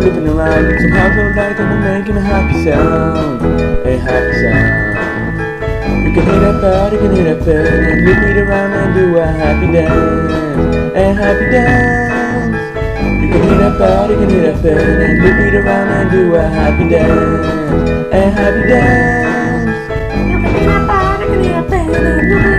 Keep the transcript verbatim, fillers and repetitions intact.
moving around. Somehow feel like I'm making a happy sound, a happy sound. You can hit that bell, you can hit that bell, and move it around and do a happy dance, a happy dance. You can hit that bell, you can hit that bell, and move it around and do a happy dance, a happy dance. You can hit that bell, you can hit that bell, and